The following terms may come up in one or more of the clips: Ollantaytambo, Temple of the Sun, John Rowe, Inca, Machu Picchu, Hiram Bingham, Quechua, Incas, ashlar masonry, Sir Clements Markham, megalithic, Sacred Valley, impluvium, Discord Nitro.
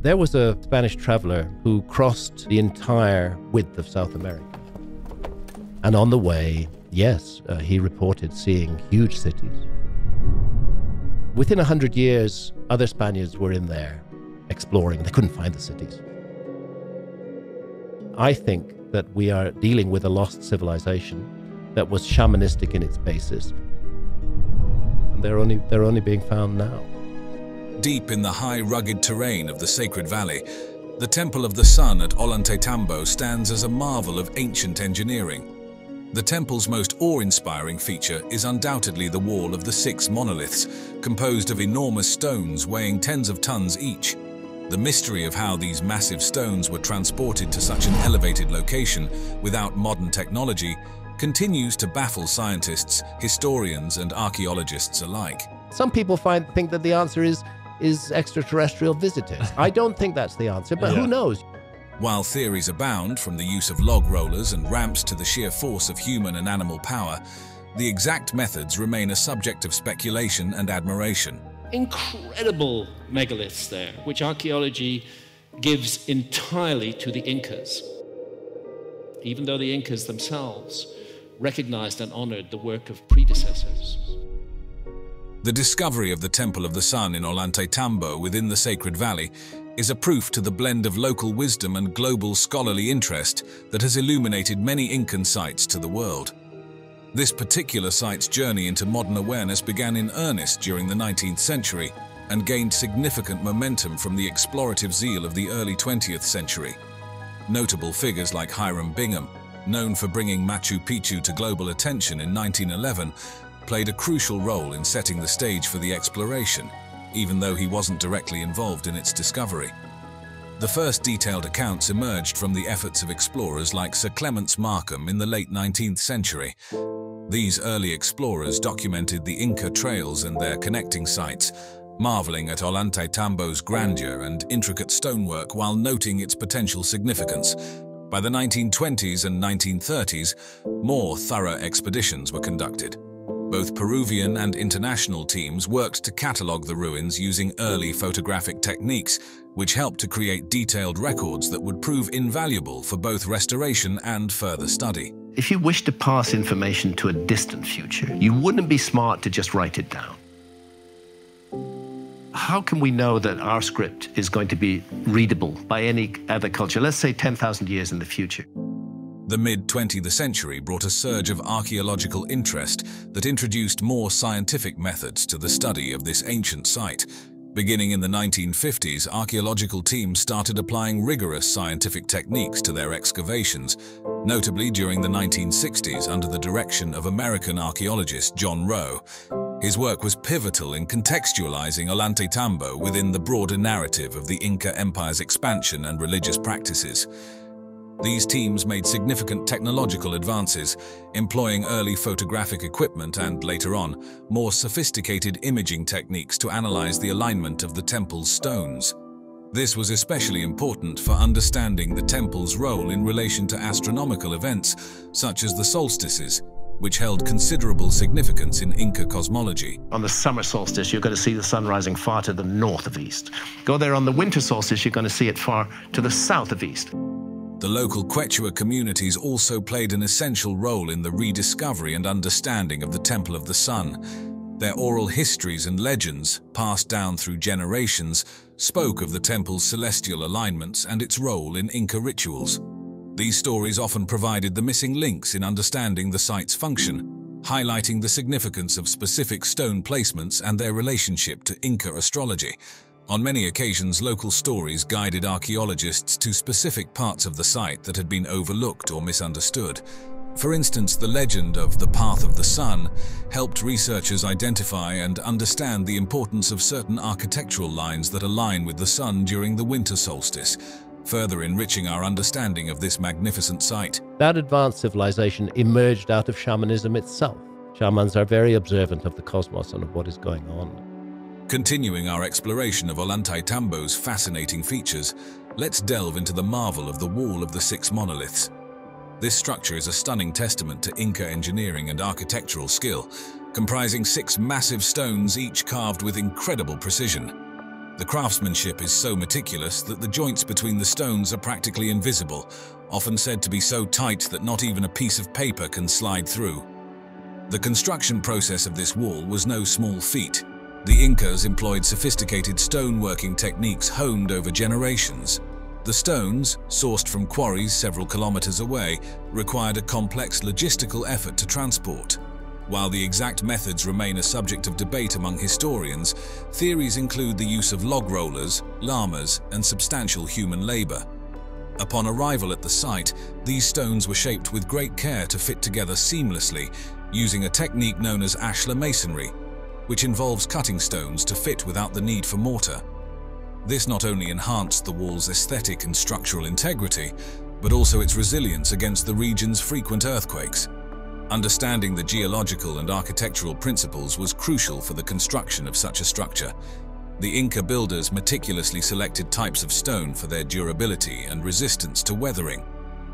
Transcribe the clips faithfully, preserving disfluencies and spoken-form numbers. There was a Spanish traveler who crossed the entire width of South America. And on the way, yes, uh, he reported seeing huge cities. Within a hundred years, other Spaniards were in there exploring. They couldn't find the cities. I think that we are dealing with a lost civilization that was shamanistic in its basis. And they're only, they're only being found now. Deep in the high, rugged terrain of the Sacred Valley, the Temple of the Sun at Ollantaytambo stands as a marvel of ancient engineering. The temple's most awe-inspiring feature is undoubtedly the wall of the six monoliths, composed of enormous stones weighing tens of tons each. The mystery of how these massive stones were transported to such an elevated location without modern technology continues to baffle scientists, historians, and archaeologists alike. Some people find, think that the answer is is extraterrestrial visitors. I don't think that's the answer, but yeah. Who knows? While theories abound, from the use of log rollers and ramps to the sheer force of human and animal power, the exact methods remain a subject of speculation and admiration. Incredible megaliths there, which archaeology gives entirely to the Incas, even though the Incas themselves recognized and honored the work of predecessors. The discovery of the Temple of the Sun in Ollantaytambo within the Sacred Valley is a proof to the blend of local wisdom and global scholarly interest that has illuminated many Incan sites to the world. This particular site's journey into modern awareness began in earnest during the nineteenth century and gained significant momentum from the explorative zeal of the early twentieth century. Notable figures like Hiram Bingham, known for bringing Machu Picchu to global attention in nineteen eleven, played a crucial role in setting the stage for the exploration, even though he wasn't directly involved in its discovery. The first detailed accounts emerged from the efforts of explorers like Sir Clements Markham in the late nineteenth century. These early explorers documented the Inca trails and their connecting sites, marveling at Ollantaytambo's grandeur and intricate stonework while noting its potential significance. By the nineteen twenties and nineteen thirties, more thorough expeditions were conducted. Both Peruvian and international teams worked to catalogue the ruins using early photographic techniques, which helped to create detailed records that would prove invaluable for both restoration and further study. If you wish to pass information to a distant future, you wouldn't be smart to just write it down. How can we know that our script is going to be readable by any other culture, let's say ten thousand years in the future? The mid twentieth century brought a surge of archaeological interest that introduced more scientific methods to the study of this ancient site. Beginning in the nineteen fifties, archaeological teams started applying rigorous scientific techniques to their excavations, notably during the nineteen sixties under the direction of American archaeologist John Rowe. His work was pivotal in contextualizing Ollantaytambo within the broader narrative of the Inca Empire's expansion and religious practices. These teams made significant technological advances, employing early photographic equipment and, later on, more sophisticated imaging techniques to analyze the alignment of the temple's stones. This was especially important for understanding the temple's role in relation to astronomical events, such as the solstices, which held considerable significance in Inca cosmology. On the summer solstice, you're going to see the sun rising far to the north of east. Go there on the winter solstice, you're going to see it far to the south of east. The local Quechua communities also played an essential role in the rediscovery and understanding of the Temple of the Sun. Their oral histories and legends, passed down through generations, spoke of the temple's celestial alignments and its role in Inca rituals. These stories often provided the missing links in understanding the site's function, highlighting the significance of specific stone placements and their relationship to Inca astrology. On many occasions, local stories guided archaeologists to specific parts of the site that had been overlooked or misunderstood. For instance, the legend of the Path of the Sun helped researchers identify and understand the importance of certain architectural lines that align with the sun during the winter solstice, further enriching our understanding of this magnificent site. That advanced civilization emerged out of shamanism itself. Shamans are very observant of the cosmos and of what is going on. Continuing our exploration of Ollantaytambo's fascinating features, let's delve into the marvel of the Wall of the Six Monoliths. This structure is a stunning testament to Inca engineering and architectural skill, comprising six massive stones each carved with incredible precision. The craftsmanship is so meticulous that the joints between the stones are practically invisible, often said to be so tight that not even a piece of paper can slide through. The construction process of this wall was no small feat. The Incas employed sophisticated stoneworking techniques honed over generations. The stones, sourced from quarries several kilometers away, required a complex logistical effort to transport. While the exact methods remain a subject of debate among historians, theories include the use of log rollers, llamas, and substantial human labor. Upon arrival at the site, these stones were shaped with great care to fit together seamlessly, using a technique known as ashlar masonry, which involves cutting stones to fit without the need for mortar. This not only enhanced the wall's aesthetic and structural integrity, but also its resilience against the region's frequent earthquakes. Understanding the geological and architectural principles was crucial for the construction of such a structure. The Inca builders meticulously selected types of stone for their durability and resistance to weathering.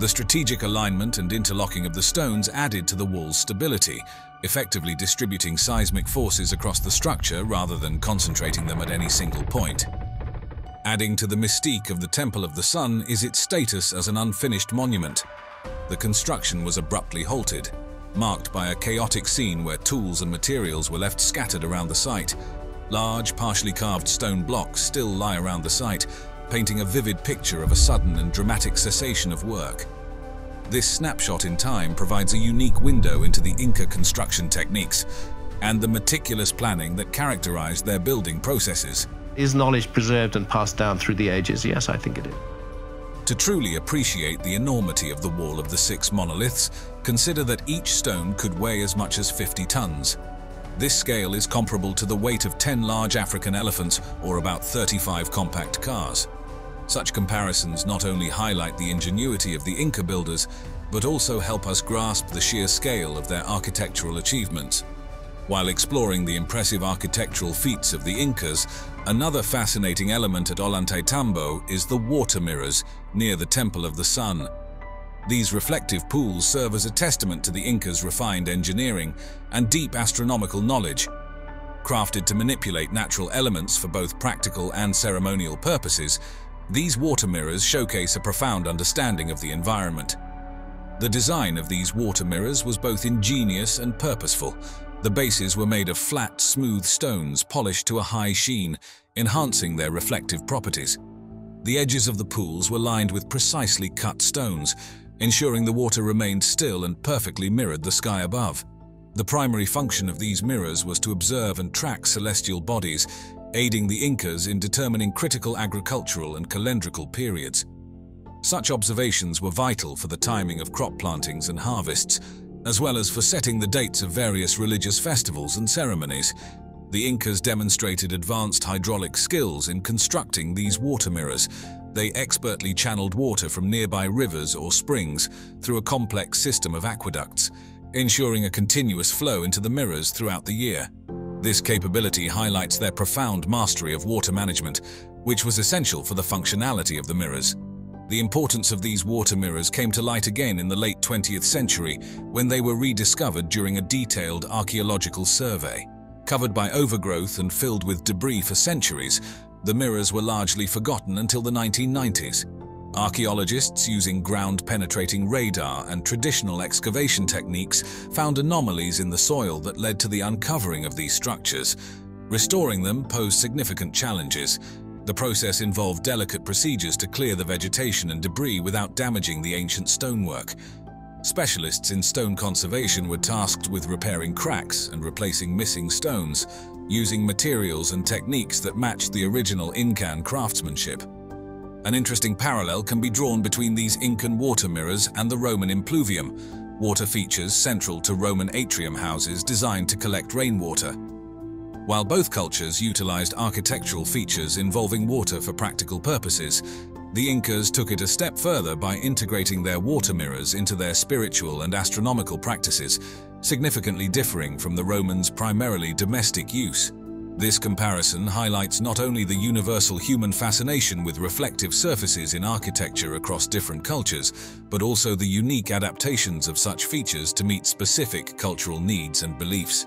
The strategic alignment and interlocking of the stones added to the wall's stability, effectively distributing seismic forces across the structure rather than concentrating them at any single point. Adding to the mystique of the Temple of the Sun is its status as an unfinished monument. The construction was abruptly halted, marked by a chaotic scene where tools and materials were left scattered around the site. Large, partially carved stone blocks still lie around the site, painting a vivid picture of a sudden and dramatic cessation of work. This snapshot in time provides a unique window into the Inca construction techniques and the meticulous planning that characterized their building processes. Is knowledge preserved and passed down through the ages? Yes, I think it is. To truly appreciate the enormity of the wall of the six monoliths, consider that each stone could weigh as much as fifty tons. This scale is comparable to the weight of ten large African elephants or about thirty-five compact cars. Such comparisons not only highlight the ingenuity of the Inca builders, but also help us grasp the sheer scale of their architectural achievements. While exploring the impressive architectural feats of the Incas, another fascinating element at Ollantaytambo is the water mirrors near the Temple of the Sun. These reflective pools serve as a testament to the Incas' refined engineering and deep astronomical knowledge. Crafted to manipulate natural elements for both practical and ceremonial purposes, these water mirrors showcase a profound understanding of the environment. The design of these water mirrors was both ingenious and purposeful. The bases were made of flat, smooth stones polished to a high sheen, enhancing their reflective properties. The edges of the pools were lined with precisely cut stones, ensuring the water remained still and perfectly mirrored the sky above. The primary function of these mirrors was to observe and track celestial bodies, aiding the Incas in determining critical agricultural and calendrical periods. Such observations were vital for the timing of crop plantings and harvests, as well as for setting the dates of various religious festivals and ceremonies. The Incas demonstrated advanced hydraulic skills in constructing these water mirrors. They expertly channeled water from nearby rivers or springs through a complex system of aqueducts, ensuring a continuous flow into the mirrors throughout the year. This capability highlights their profound mastery of water management, which was essential for the functionality of the mirrors. The importance of these water mirrors came to light again in the late twentieth century when they were rediscovered during a detailed archaeological survey. Covered by overgrowth and filled with debris for centuries, the mirrors were largely forgotten until the nineteen nineties. Archaeologists using ground-penetrating radar and traditional excavation techniques found anomalies in the soil that led to the uncovering of these structures. Restoring them posed significant challenges. The process involved delicate procedures to clear the vegetation and debris without damaging the ancient stonework. Specialists in stone conservation were tasked with repairing cracks and replacing missing stones, using materials and techniques that matched the original Incan craftsmanship. An interesting parallel can be drawn between these Incan water mirrors and the Roman impluvium, water features central to Roman atrium houses designed to collect rainwater. While both cultures utilized architectural features involving water for practical purposes, the Incas took it a step further by integrating their water mirrors into their spiritual and astronomical practices, significantly differing from the Romans' primarily domestic use. This comparison highlights not only the universal human fascination with reflective surfaces in architecture across different cultures, but also the unique adaptations of such features to meet specific cultural needs and beliefs.